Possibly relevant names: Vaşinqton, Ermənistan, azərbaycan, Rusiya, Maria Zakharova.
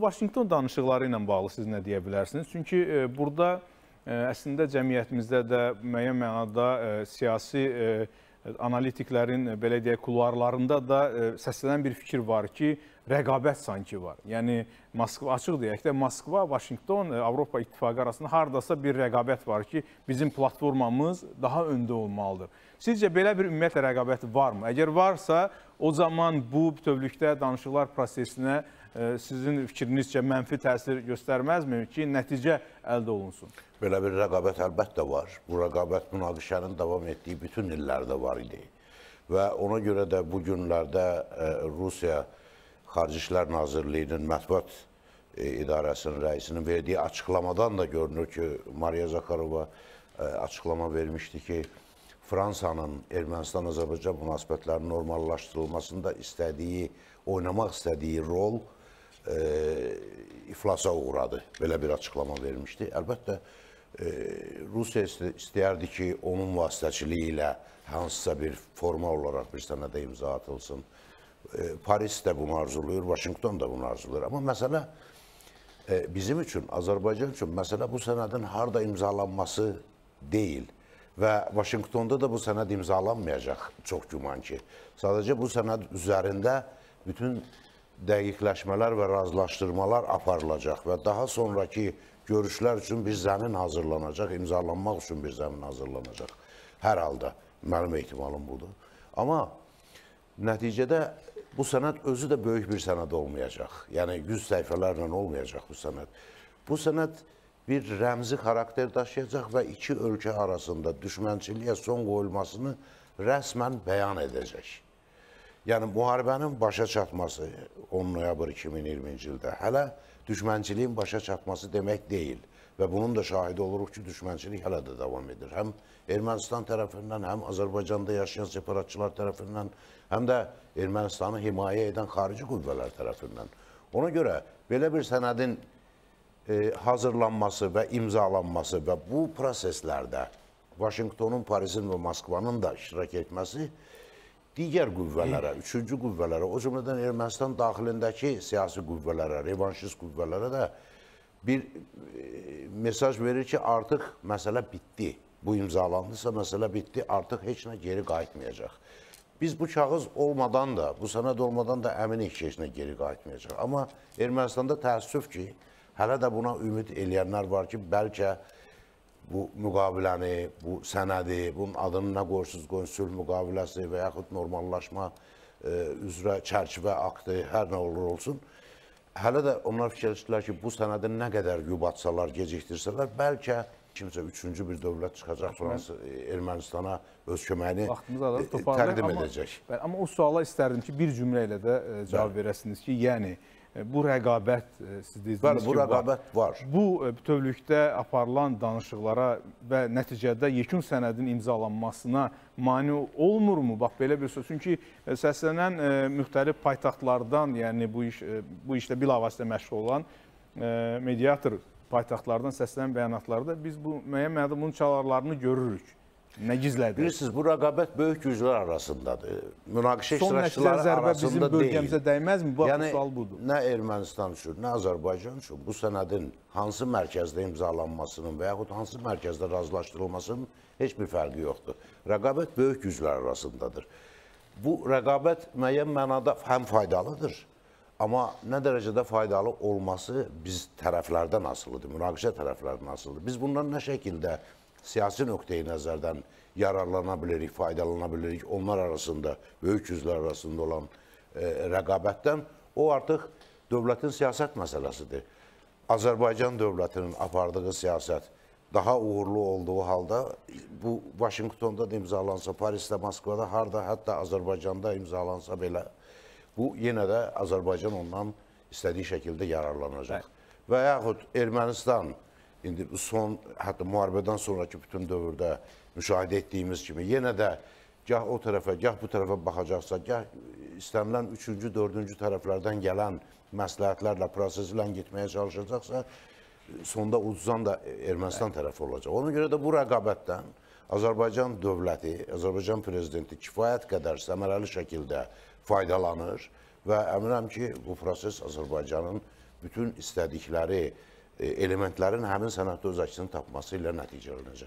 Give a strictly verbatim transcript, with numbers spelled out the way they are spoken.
Vaşinqton danışıqları ilə bağlı siz nə deyə bilərsiniz? Çünki burada əslində cəmiyyətimizdə də müəyyən mənada siyasi analitiklərin belə deyək kulvarlarında da səslənən bir fikir var ki, rəqabət sanki var. Yəni Moskva açıq deyək də Moskva, Vaşinqton, Avropa İttifaqı arasında hardasa bir rəqabət var ki, bizim platformamız daha öndə olmalıdır. Sizcə belə bir ümumiyyətlə rəqabət varmı? Əgər varsa, o zaman bu bütövlükdə danışıqlar prosesinə sizin fikrinizcə mənfi təsir göstərməzmi ki, nəticə əldə olunsun? Belə bir rəqabət əlbəttə var. Bu rəqabət münaqişənin davam etdiyi bütün illərdə var idi. Və ona görə də bu günlərdə Rusiya Xarici İşlər Nazirliyinin mətbuat idarəsinin rəisinin verdiyi açıqlamadan da görünür ki, Maria Zakharova açıqlama vermişdi ki, Fransanın Ermənistan-Azərbaycan münasibətlərinin normallaşdırılmasında istədiyi, oynamaq istədiyi rol E, iflasa uğradı. Belə bir açıqlama vermişdi. Əlbəttə, e, Rusiya istəyərdi ki, onun vasitəçiliyi ilə hansısa bir forma olaraq bir sənədə imza atılsın. E, Paris də bunu arzuluyur, Vaşinqton da bunu arzuluyur. Amma məsələ e, bizim üçün, Azərbaycan üçün məsələ bu sənədin harda imzalanması deyil. Və Vaşinqtonda da bu sənəd imzalanmayacaq, çox güman ki. Sadəcə bu sənəd üzərində bütün dəqiqləşmələr və razılaşdırmalar aparılacaq və daha sonraki görüşlər üçün bir zəmin hazırlanacaq, imzalanmaq üçün bir zəmin hazırlanacaq. Hər halda mənim ehtimalım budur. Amma nəticədə bu sənəd özü də böyük bir sənəd olmayacaq. Yəni yüz səhifələrlə olmayacaq bu sənəd. Bu sənəd bir rəmzi xarakter daşıyacaq və iki ölkə arasında düşmənçiliyə son qoyulmasını rəsmən bəyan edəcək. Yəni, müharibənin başa çatması on noyabr iki min iyirminci ildə hələ düşmənçiliyin başa çatması demək deyil və bunun da şahidi oluruq ki, düşmənçilik hələ də davam edir. Həm Ermənistan tərəfindən, həm Azərbaycanda yaşayan separatçılar tərəfindən, həm də Ermənistanı himayə edən xarici qüvvələr tərəfindən. Ona görə belə bir sənədin hazırlanması və imzalanması və bu proseslərdə Vaşinqtonun, Parisin və Moskvanın da iştirak etməsi digər qüvvələrə, üçüncü qüvvələrə, o cümlədən Ermənistan daxilindəki siyasi qüvvələrə, revanşist qüvvələrə də bir mesaj verir ki, artıq məsələ bitdi. Bu imzalandısa məsələ bitdi, artıq heç nə geri qayıtmayacaq. Biz bu kağız olmadan da, bu sənəd olmadan da əminik ki, heç nə geri qayıtmayacaq. Amma Ermənistanda təəssüf ki, hələ də buna ümid eləyənlər var ki, bəlkə bu müqaviləni, bu sənədi, bunun adını nə qoyursunuz, qoyun, sülh müqaviləsi və yaxud normallaşma e, üzrə çərçivə aktı, hər nə olur olsun. Hələ də onlar fikirləşdilər ki, bu sənədi nə qədər yubatsalar, gecikdirsələr, bəlkə kimsə üçüncü bir dövlət çıxacaq Fransa, Ermənistana öz köməyini e, təqdim amma, edəcək. Bəli, amma o suala istərdim ki, bir cümlə ilə də e, cavab verəsiniz ki, yəni, bu rəqabət siz deyirsiniz Bəli, bu ki, rəqabət var. Bu bütövlükdə aparılan danışıqlara və nəticədə yekun sənədin imzalanmasına mane olmurmu? Bax belə bir söz. Çünki səslənən müxtəlif paytaxtlardan, yəni bu iş bu işlə bilavasitə məşğul olan mediator paytaxtlardan səslənən bəyanatlarda biz bu müəyyən mənada bunun çalarlarını görürük. Nə gizlədir? Bilirsiniz, bu rəqabət böyük güclər arasındadır. Münaqişə iştirakçıları arasında deyil. Son nəticədə zərbə bizim bölgəmizə dəymezmi? Bu yəni, sual budur. Nə Ermənistan üçün, nə Azərbaycan üçün bu sənədin hansı mərkəzdə imzalanmasının və yaxud hansı mərkəzdə razılaşdırılmasının heç bir fərqi yoxdur. Rəqabət böyük güclər arasındadır. Bu rəqabət müəyyən mənada həm faydalıdır, amma nə dərəcədə faydalı olması biz tərəflərdən asılıdır, münaqişə tərəflərdən asılıdır. Biz bundan nə şəkildə siyasi nöqteyi nəzərdən yararlana bilirik, faydalana bilirik, onlar arasında, böyük güclər arasında olan e, rəqabətdən, o artıq dövlətin siyasət məsələsidir. Azərbaycan dövlətinin apardığı siyasət daha uğurlu olduğu halda, bu Vaşinqtonda da imzalansa, Parisdə, Moskvada, harda, hətta Azərbaycanda imzalansa belə, bu yenə də Azərbaycan ondan istədiyi şəkildə yararlanacaq. Və yaxud Ermənistan, İndi son, hətta müharibədən sonraki bütün dövrdə müşahidə etdiyimiz kimi yenə də gah o tərəfə, gah bu tərəfə baxacaqsa, gah istənilən üçüncü, dördüncü tərəflərdən gələn məsləhətlərlə, proseslə getməyə çalışacaqsa, sonda uduzan da Ermənistan tərəfi olacaq. Ona görə də bu rəqabətdən Azərbaycan dövləti, Azərbaycan prezidenti kifayət qədər səmərəli şəkildə faydalanır və əminəm ki, bu proses Azərbaycanın bütün istədikləri elementlərin həmin sənətdə öz əksini tapması ilə nəticələnəcək.